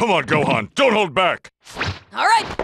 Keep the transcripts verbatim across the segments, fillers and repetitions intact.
Come on, Gohan, don't hold back! All right!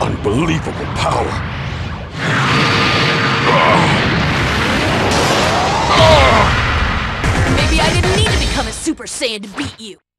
Unbelievable power. Maybe I didn't need to become a Super Saiyan to beat you.